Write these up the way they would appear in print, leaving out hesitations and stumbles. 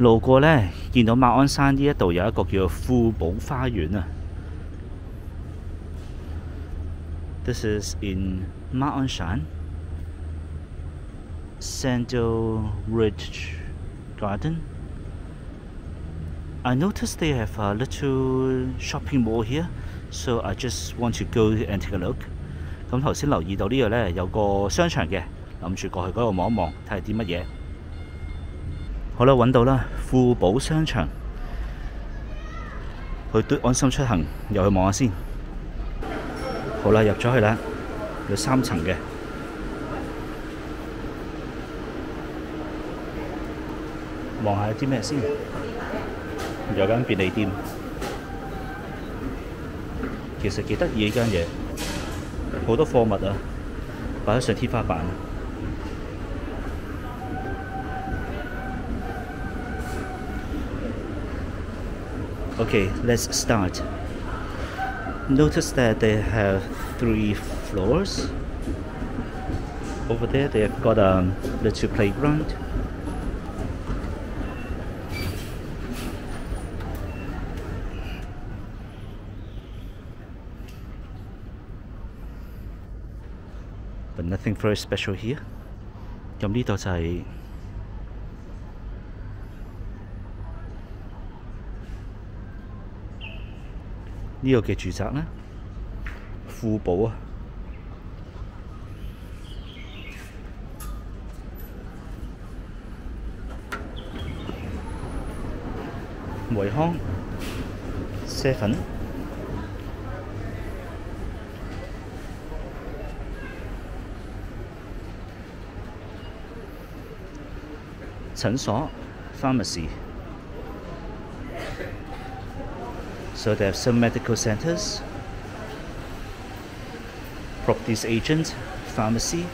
路過呢，見到馬鞍山呢一度有一個叫做富寶花園啊。This is in Ma On Shan Saddle Ridge Garden. I noticed they have a little shopping mall here, so I just want to go and take a look. 咁頭先留意到呢度呢，有個商場嘅，諗住過去嗰度望一望，睇下啲乜嘢。 好啦，揾到啦，富寶商場，去嘟安心出行，又去望下先。好啦，入咗去啦，有3層嘅。望下有啲咩先，有間便利店，其實幾得意呢間嘢，好多貨物啊，擺咗上天花板。 Okay, let's start. Notice that they have 3 floors. Over there, they have got a little playground. But nothing very special here. 咁呢度就係 呢個嘅住宅啦，富寶啊，維康 Seven， 診所 Pharmacy。 So they have some medical centers, properties agent, pharmacy,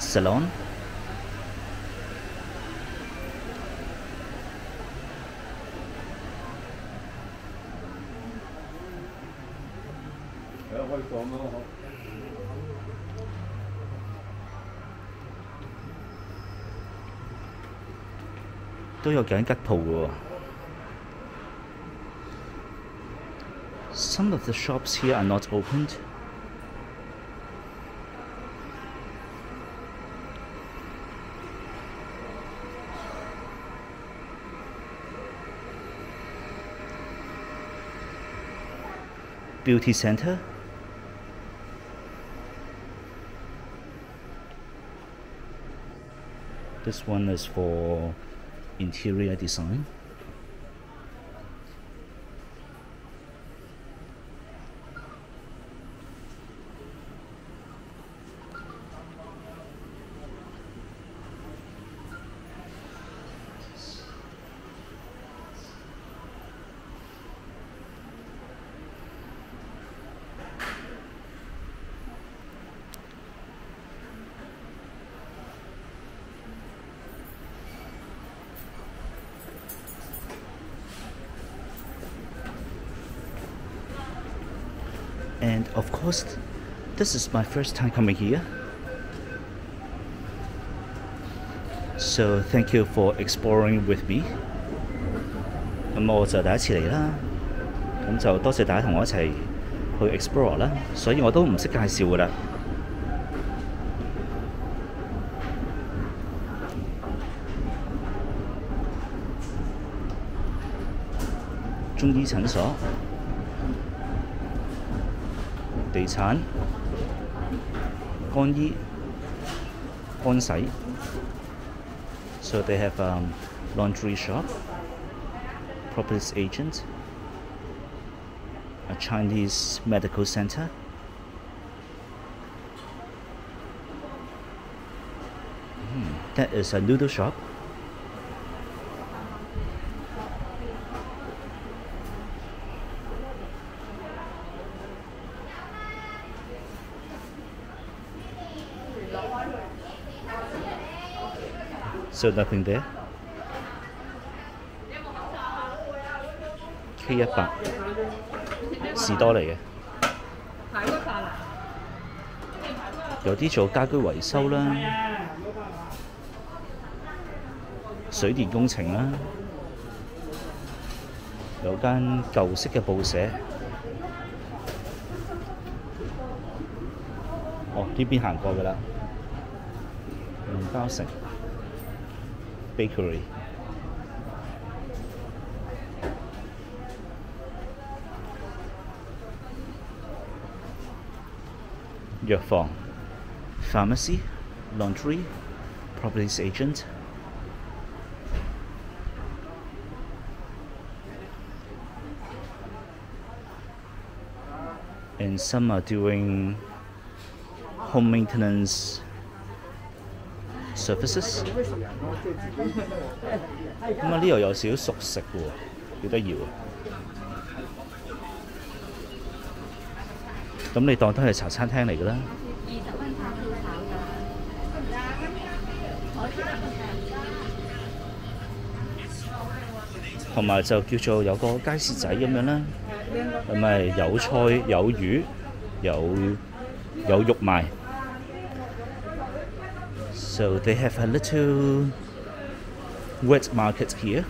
salon.都有幾間吉鋪嘅喎。 Some of the shops here are not opened. Beauty center. This one is for interior design. And of course, this is my first time coming here. So thank you for exploring with me. 咁我就第一次嚟啦，咁就多謝大家同我一齊去 explore 啦。所以我都唔識介紹㗎啦。中醫診所。 地產、乾衣、乾洗 ，so they have a laundry shop, properties agent, a Chinese medical center. That is a noodle shop. So nothing there. K100 士多嚟嘅，有啲做家居維修啦，水電工程啦，有間舊式嘅報社。哦，呢邊行過㗎啦，麵包城 Bakery。 藥房、pharmacy、laundry、properties agent、and some are doing home maintenance services。咁啊，呢度有少少熟食喎，幾得意喎！ 咁你當都係茶餐廳嚟㗎啦。20蚊餐都炒㗎。同埋就叫做有個街市仔咁樣啦，咁咪有菜有魚有肉賣。So they have a little wet market here.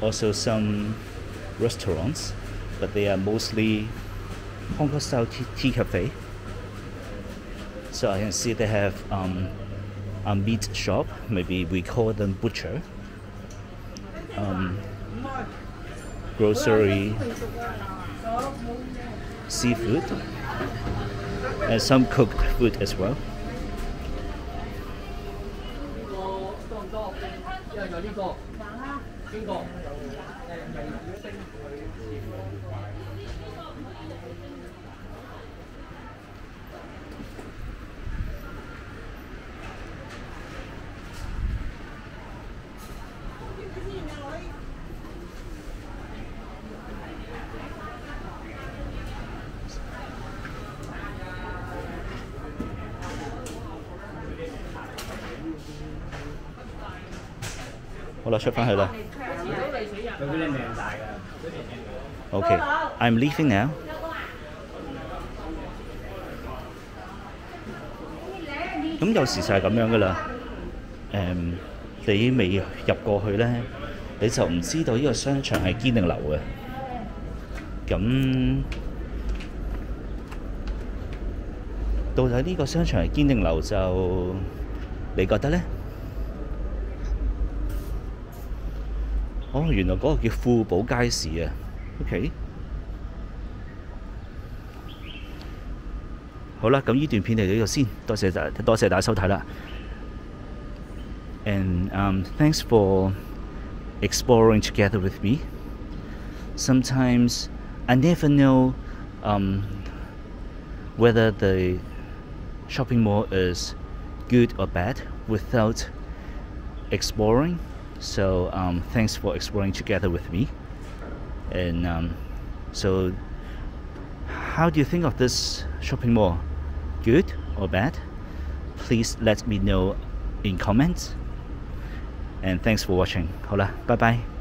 Also some restaurants, but they are mostly Hong Kong style tea cafe. So I can see they have a meat shop, maybe we call them butcher, grocery, seafood, and some cooked food as well.好啦，出翻去啦。Okay, I'm leaving now.咁有時就係咁樣噶啦。你未入過去咧，你就唔知道呢個商場係堅定流嘅。咁到底呢個商場係堅定流就你覺得咧？ 哦，原來嗰個叫富寶街市啊 ，OK。好啦，咁呢段片嚟到呢度先，多謝大家收睇啦。And thanks for exploring together with me. Sometimes I never know whether the shopping mall is good or bad without exploring. So thanks for exploring together with me. And so how do you think of this shopping mall? Good or bad? Please let me know in comments. And thanks for watching. 好啦，拜拜。